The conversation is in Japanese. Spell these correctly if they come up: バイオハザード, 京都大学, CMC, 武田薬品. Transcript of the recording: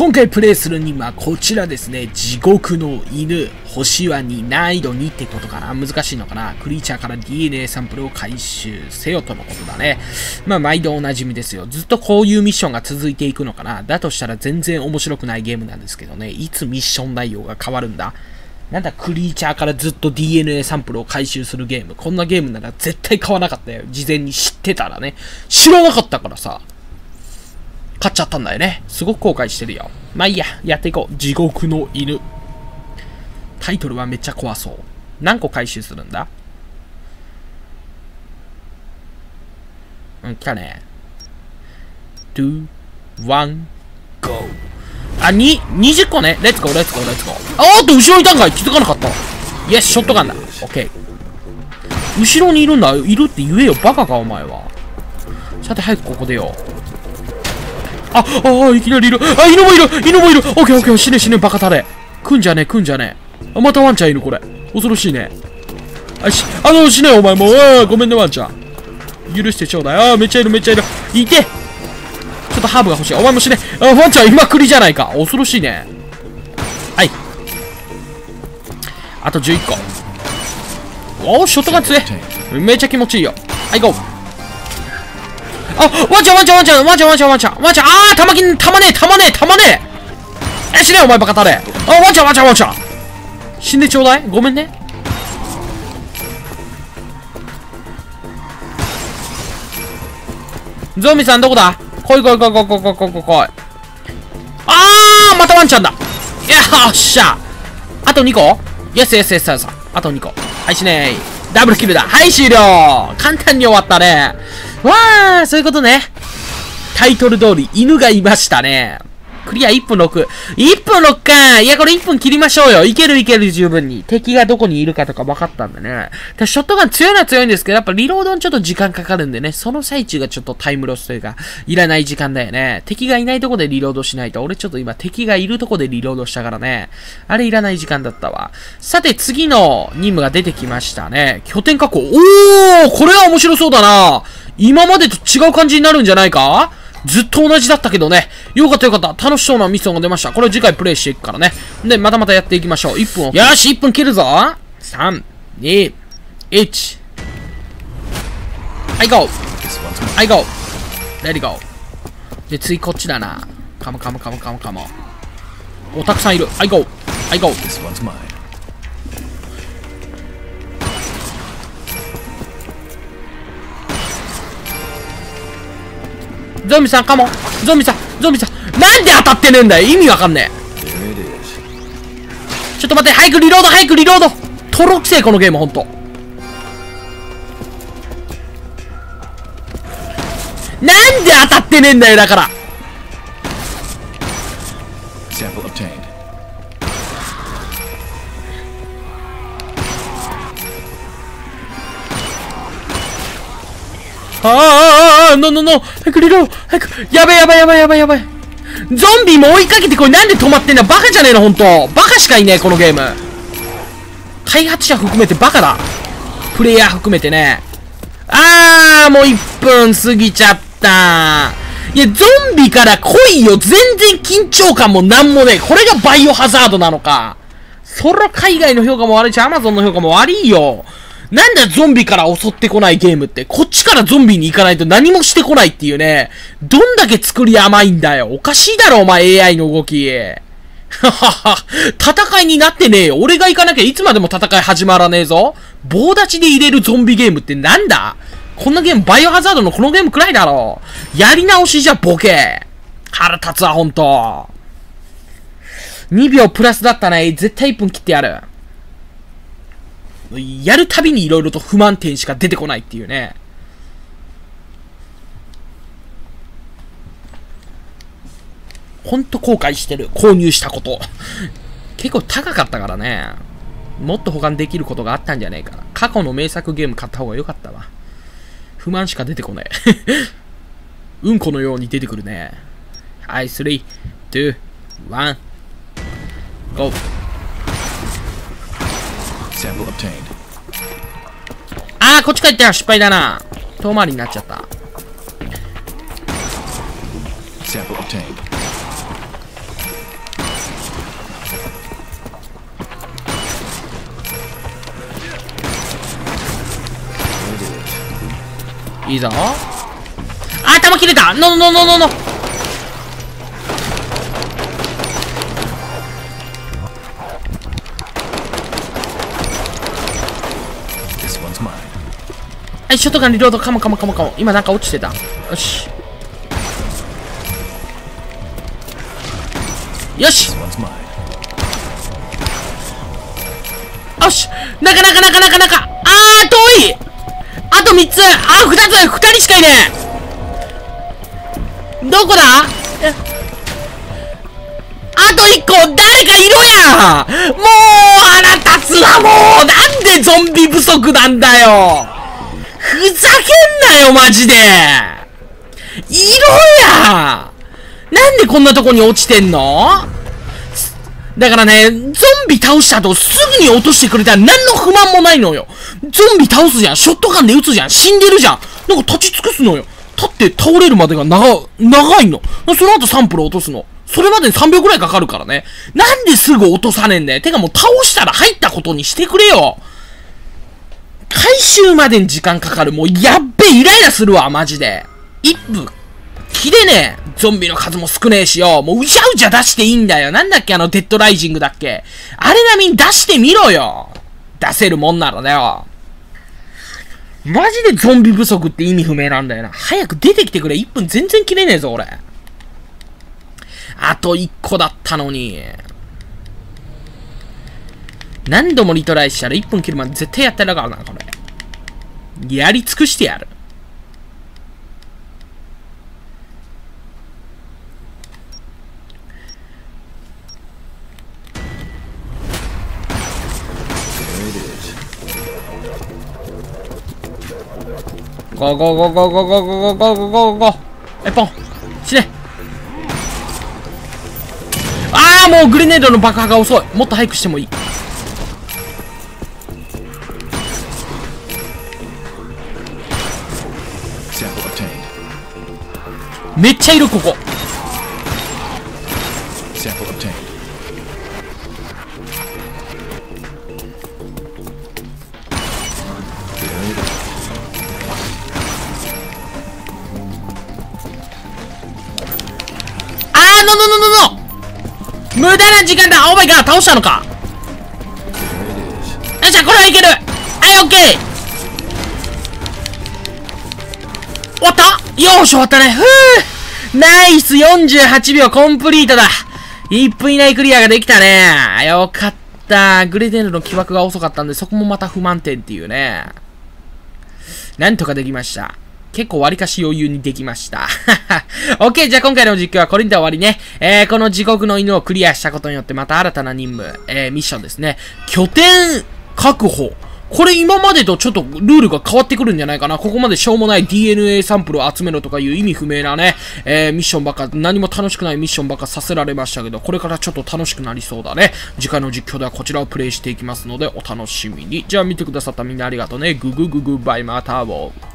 今回プレイするにはこちらですね、地獄の犬、星は2、難易度2ってことかな。難しいのかな。クリーチャーから DNA サンプルを回収せよとのことだね。まあ毎度おなじみですよ。ずっとこういうミッションが続いていくのかな。だとしたら全然面白くないゲームなんですけどね。いつミッション内容が変わるんだ。なんだクリーチャーからずっと DNA サンプルを回収するゲーム。こんなゲームなら絶対買わなかったよ。事前に知ってたらね。知らなかったからさ。買っちゃったんだよね。すごく後悔してるよ。まあいいや。やっていこう。地獄の犬。タイトルはめっちゃ怖そう。何個回収するんだ？うん、来たね。2、1、GO。あ、20個ね。レッツゴー、レッツゴー、レッツゴー。あーっと、後ろにいたんかい。気づかなかった。イエス、ショットガンだ。オッケー。後ろにいるんだ。いるって言えよ。バカか、お前は。さて、早くここでよ。あ、いきなりいる。あ、犬もいる、犬もいる。オッケー、オッケー、死ね、死ね、バカタレ。来んじゃねえ、来んじゃねえ。あ、またワンちゃんいる、これ。恐ろしいね。死ね、お前もう。あ、ごめんね、ワンちゃん。許してちょうだい。あ、めっちゃいる、めっちゃいる。いて。ちょっとハーブが欲しい。お前も死ね。あ、ワンちゃん、今栗じゃないか。恐ろしいね。はい。あと11個。おー、ショットガン強え。めっちゃ気持ちいいよ。はい、ゴー。あ、ワンちゃん。あー、たまねえ。死ねお前バカタレ。あ、ワンちゃん。死んでちょうだい。ごめんね。ゾンビさんどこだ？来い。あー、またワンちゃんだ。よっしゃ。あと2個？イエス。あと2個。はい、死ねー。ダブルキルだ。はい、終了。簡単に終わったね。わー、そういうことね。タイトル通り、犬がいましたね。クリア1分6。1分6か。いや、これ1分切りましょうよ。いける十分に。敵がどこにいるかとか分かったんでね。ショットガン強いのは強いんですけど、やっぱリロードにちょっと時間かかるんでね。その最中がちょっとタイムロスというか、いらない時間だよね。敵がいないとこでリロードしないと。俺ちょっと今敵がいるとこでリロードしたからね。あれいらない時間だったわ。さて、次の任務が出てきましたね。拠点確保。おー、これは面白そうだな。今までと違う感じになるんじゃないか？ずっと同じだったけどね。よかった。楽しそうなミッションが出ました。これを次回プレイしていくからね。で、またまたやっていきましょう。1分を。よし、1分切るぞ。3、2、1。はい、ゴー。はい、ゴー。レディゴー。で、次こっちだな。カモ。お、たくさんいる。はい、ゴー。はい、ゴー。ゾンビさん。なんで当たってねえんだよ。意味わかんねえ。ちょっと待って。早くリロード。とろくせえ、このゲーム、ほんと。なんで当たってねえんだよ、だから。早くリロード。やばい。ゾンビも追いかけてこい。なんで止まってんだ。バカじゃねえの、ほんと。バカしかいねえ、このゲーム。開発者含めてバカだ。プレイヤー含めてね。あー、もう1分過ぎちゃった。いや、ゾンビから来いよ。全然緊張感もなんもねえ。これがバイオハザードなのか。そら海外の評価も悪いし、アマゾンの評価も悪いよ。なんだゾンビから襲ってこないゲームって。こっちからゾンビに行かないと何もしてこないっていうね。どんだけ作り甘いんだよ。おかしいだろ、お前 AI の動き。戦いになってねえよ。俺が行かなきゃいつまでも戦い始まらねえぞ。棒立ちで入れるゾンビゲームってなんだ？こんなゲーム、バイオハザードのこのゲームくらいだろ。やり直しじゃボケ。腹立つわ、ほんと。2秒プラスだったね。絶対1分切ってやる。やるたびに色々と不満点しか出てこないっていうね。ほんと後悔してる。購入したこと。結構高かったからね。もっと保管できることがあったんじゃねえか。過去の名作ゲーム買った方が良かったわ。不満しか出てこない。うんこのように出てくるね。はい、3、2、1、GO！あー、こっち帰ったら失敗だな。遠回りになっちゃった。いいぞ。頭切れた。ノーノーノーノーノー。はい、ショットガンリロード。カモカモカモカモ。今なんか落ちてた。よしよしよし。なかなかなかなかなか。あー遠い。あと3つ。あー2つ。2人しかいねえ。どこだ。あと1個誰かいるやん。もう腹立つわ。もうなんでゾンビ不足なんだよ。ふざけんなよマジで。いろや。なんでこんなとこに落ちてんの。だからね、ゾンビ倒した後すぐに落としてくれたら何の不満もないのよ。ゾンビ倒すじゃん。ショットガンで撃つじゃん。死んでるじゃん。なんか立ち尽くすのよ。立って倒れるまでが長いの。その後サンプル落とすの。それまでに3秒くらいかかるからね。なんですぐ落とさねえんだよ。てかもう倒したら入ったことにしてくれよ。回収までに時間かかる。もうやっべえイライラするわ、マジで。一分切れねえ。ゾンビの数も少ねえしよ。もううじゃうじゃ出していいんだよ。なんだっけ、あのデッドライジングだっけ。あれ並みに出してみろよ。出せるもんならだよ。マジでゾンビ不足って意味不明なんだよな。早く出てきてくれ。1分全然切れねえぞ、俺。あと1個だったのに。何度もリトライしたら1分切るまで絶対やってるからな、これ。やり尽くしてやる。ゴーゴーゴーゴーゴーゴーゴーゴーゴーゴー。え、ポン死ね。あーもうグレネードの爆破が遅い。もっと早くしてもいい。めっちゃいるここ。無駄な時間だ。オーマイガー倒したのか。よっしゃ、これはいける。はい、オッケー。終わった。よーし、終わったね。ふぅナイス。48秒コンプリートだ。1分以内クリアができたね。よかった。グレデルの起爆が遅かったんで、そこもまた不満点っていうね。なんとかできました。結構割かし余裕にできました。OK、じゃあ今回の実況はこれにて終わりね。この地獄の犬をクリアしたことによってまた新たな任務、ミッションですね。拠点確保。これ今までとちょっとルールが変わってくるんじゃないかな。ここまでしょうもない DNA サンプルを集めろとかいう意味不明なね、ミッションばっか、何も楽しくないミッションばっかさせられましたけど、これからちょっと楽しくなりそうだね。次回の実況ではこちらをプレイしていきますので、お楽しみに。じゃあ見てくださったみんなありがとうね。ググググバイまたーぼー。